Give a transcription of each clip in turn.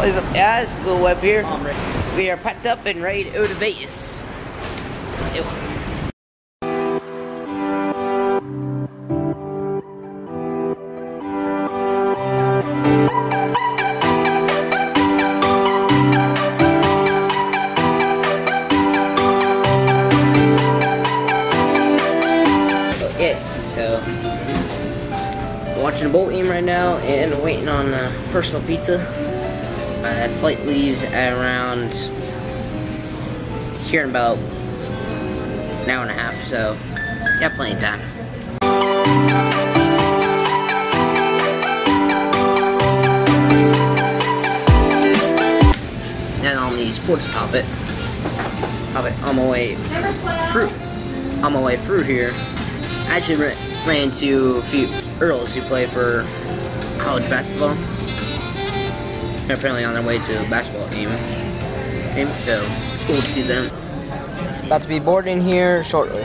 What is up? Yeah, this is Lil Web here. We are packed up and ready to go to Vegas. Ew. Watching a bowl game right now and waiting on personal pizza. My flight leaves at around here in about an hour and a half, so got plenty of time. And I'll use sports toppet. On my way through here, I actually ran into a few Earls who play for college basketball. They're apparently on their way to a basketball game, so it's cool to see them. About to be boarding here shortly.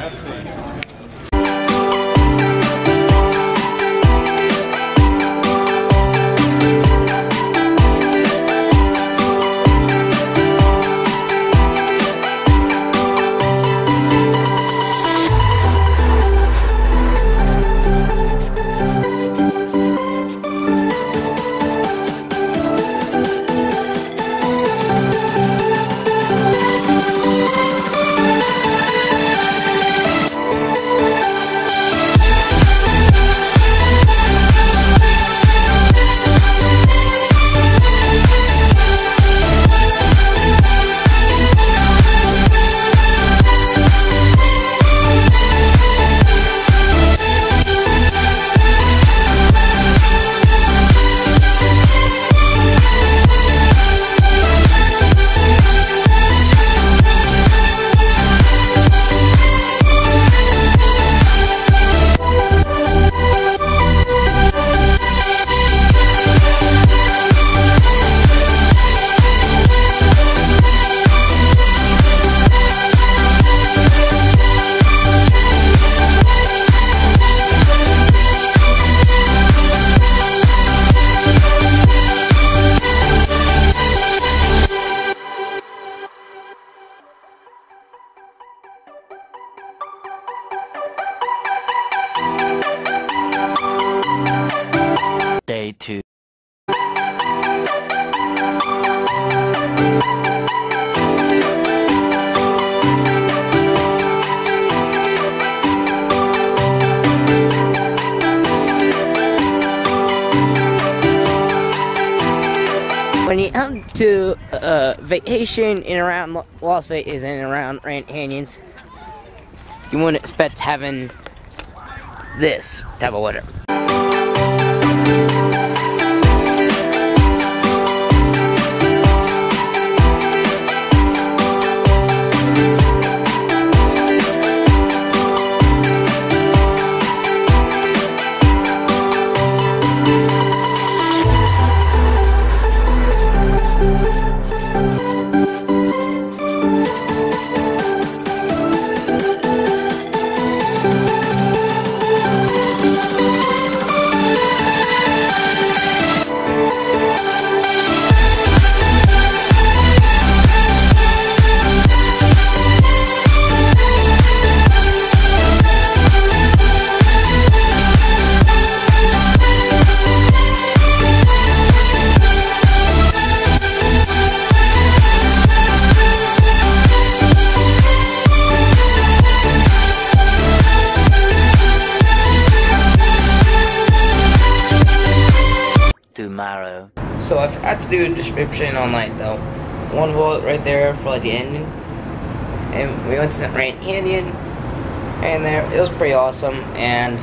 When you come to vacation in around Las Vegas and around Grand Canyons, you wouldn't expect having this type of weather. So I forgot to do a description on like the one bullet right there for like the ending. And we went to the Grand Canyon, and there it was pretty awesome. And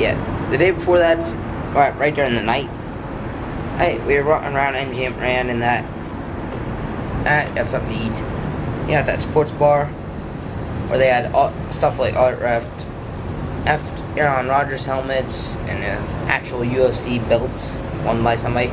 yeah, the day before that, right during the night, we were walking around MGM Grand and that got something to eat. Yeah, that sports bar where they had all, stuff like autographed Aaron Rodgers helmets and actual UFC belts won by somebody.